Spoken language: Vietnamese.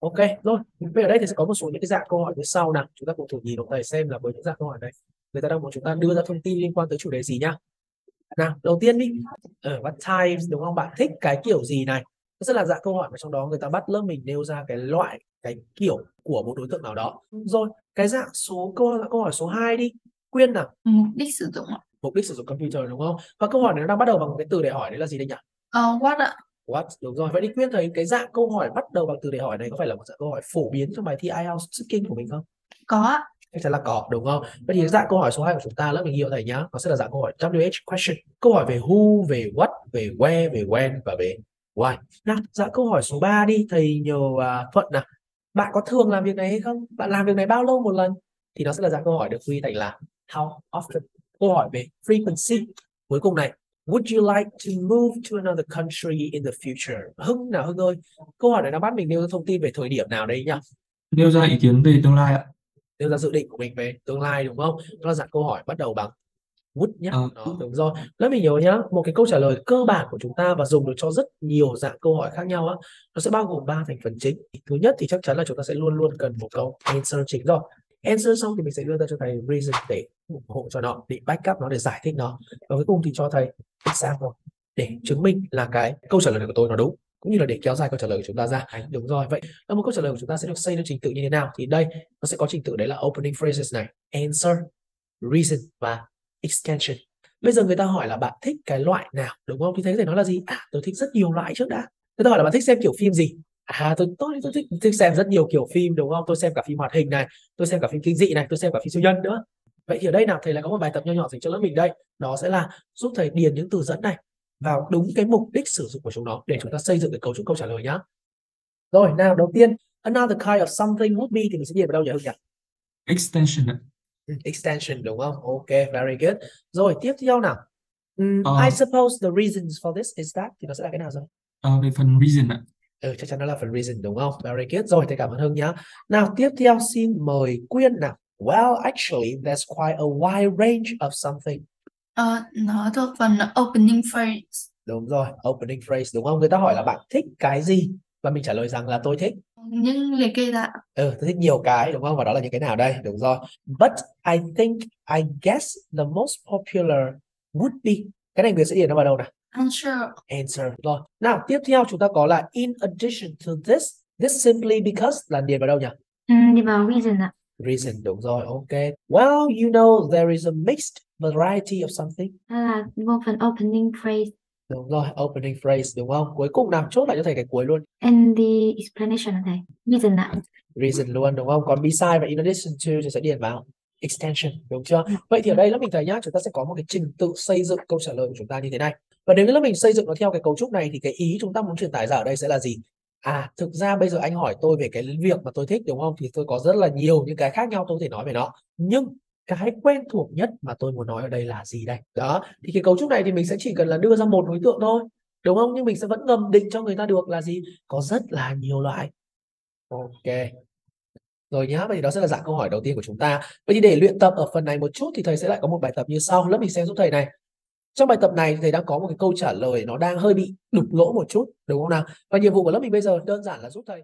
Ok rồi, bây giờ đây thì sẽ có một số những cái dạng câu hỏi như sau nào. Chúng ta cùng thử nhìn vào này xem là với những dạng câu hỏi này người ta đang muốn chúng ta đưa ra thông tin liên quan tới chủ đề gì nhá. Nào, đầu tiên đi, ở what types đúng không? Bạn thích cái kiểu gì này? Rất là dạng câu hỏi mà trong đó người ta bắt lớp mình nêu ra cái loại, cái kiểu của một đối tượng nào đó. Rồi, cái dạng câu hỏi số 2 đi. Quyên nào? Mục đích sử dụng ạ. Mục đích sử dụng computer đúng không? Và câu hỏi này nó đang bắt đầu bằng một cái từ để hỏi đấy là gì đây nhỉ? What ạ? What? Đúng rồi. Vậy thì Quyên thấy cái dạng câu hỏi bắt đầu bằng từ để hỏi này có phải là một dạng câu hỏi phổ biến trong bài thi IELTS Speaking của mình không? Có ạ. Chắc chắn là có đúng không? Vậy thì dạng câu hỏi số 2 của chúng ta lớp mình hiểu này nhá, nó sẽ là dạng câu hỏi WH question. Câu hỏi về who, về what, về where, về when và về why. Nào, dạng câu hỏi số 3 đi, thầy nhờ Thuận nào. Bạn có thường làm việc này hay không? Bạn làm việc này bao lâu một lần? Thì nó sẽ là dạng câu hỏi được quy thành là how often. Câu hỏi về frequency. Cuối cùng này, would you like to move to another country in the future? Hưng nào Hưng ơi, câu hỏi này nó bắt mình nêu thông tin về thời điểm nào đấy nhá. Nêu ra ý kiến về tương lai ạ. Đưa ra dự định của mình về tương lai đúng không? Đó là dạng câu hỏi bắt đầu bằng would nhé. Đó, đúng rồi. Lớp mình nhớ nhá, một cái câu trả lời cơ bản của chúng ta và dùng được cho rất nhiều dạng câu hỏi khác nhau á, nó sẽ bao gồm 3 thành phần chính. Thứ nhất thì chắc chắn là chúng ta sẽ luôn luôn cần một câu answer chính rồi. Answer xong thì mình sẽ đưa ra cho thầy reason để ủng hộ cho nó, để back up nó, để giải thích nó. Và cuối cùng thì cho thầy example để chứng minh là cái câu trả lời của tôi nó đúng, cũng như là để kéo dài câu trả lời của chúng ta ra. Đúng rồi. Vậy là một câu trả lời của chúng ta sẽ được xây theo trình tự như thế nào? Thì đây nó sẽ có trình tự đấy là opening phrases này, answer, reason và extension. Bây giờ người ta hỏi là bạn thích cái loại nào đúng không? Thì thấy thầy nói là gì? À, tôi thích rất nhiều loại trước đã. Người ta hỏi là bạn thích xem kiểu phim gì? À, tôi thích xem rất nhiều kiểu phim đúng không? Tôi xem cả phim hoạt hình này, tôi xem cả phim kinh dị này, tôi xem cả phim siêu nhân nữa. Vậy thì ở đây nào thầy lại có một bài tập nho nhỏ dành cho lớp mình đây. Đó sẽ là giúp thầy điền những từ dẫn này vào đúng cái mục đích sử dụng của chúng nó để chúng ta xây dựng được cấu trúc câu trả lời nhá. Rồi, nào đầu tiên, another kind of something would be thì mình sẽ điền vào đâu nhỉ Hưng nhỉ? Extension. Extension đúng không? Ok, very good. Rồi, tiếp theo nào. I suppose the reasons for this is that thì nó sẽ là cái nào rồi? Về phần reason ạ. Chắc chắn nó là phần reason đúng không? Very good. Rồi, thầy cảm ơn Hưng nhá. Nào, tiếp theo xin mời Quyên nào. Well, actually, there's quite a wide range of something. Nó thuộc phần opening phrase. Đúng rồi, opening phrase đúng không? Người ta hỏi là bạn thích cái gì? Và mình trả lời rằng là tôi thích những liệt kê ra. Tôi thích nhiều cái đúng không? Và đó là những cái nào đây? Đúng rồi. But I think, I guess the most popular would be. Cái này người sẽ điền nó vào đâu nào? Answer. Answer. Rồi. Nào, tiếp theo chúng ta có là in addition to this, this simply because là điền vào đâu nhỉ? Điền vào reason ạ. Reason, đúng rồi, ok. Well, you know, there is a mixed variety of something. À, vô phần opening phrase. Đúng rồi, opening phrase đúng không? Cuối cùng nào, chốt lại cho thầy cái cuối luôn. And the explanation là thầy. Reason ạ. Reason luôn đúng không? Còn beside và in addition to thì sẽ điền vào extension, đúng chưa? Vậy thì ở đây lớp mình thấy nhá, chúng ta sẽ có một cái trình tự xây dựng câu trả lời của chúng ta như thế này. Và nếu như lớp mình xây dựng nó theo cái cấu trúc này thì cái ý chúng ta muốn truyền tải ra ở đây sẽ là gì? À, thực ra bây giờ anh hỏi tôi về cái việc mà tôi thích đúng không? Thì tôi có rất là nhiều những cái khác nhau tôi có thể nói về nó. Nhưng cái quen thuộc nhất mà tôi muốn nói ở đây là gì đây? Đó, thì cái cấu trúc này thì mình sẽ chỉ cần là đưa ra một đối tượng thôi, đúng không? Nhưng mình sẽ vẫn ngầm định cho người ta được là gì? Có rất là nhiều loại. Ok. Rồi nhá, vậy thì đó sẽ là dạng câu hỏi đầu tiên của chúng ta. Vậy thì để luyện tập ở phần này một chút thì thầy sẽ lại có một bài tập như sau. Lớp mình xem giúp thầy này. Trong bài tập này thầy đang có một cái câu trả lời nó đang hơi bị đục lỗ một chút, đúng không nào? Và nhiệm vụ của lớp mình bây giờ đơn giản là giúp thầy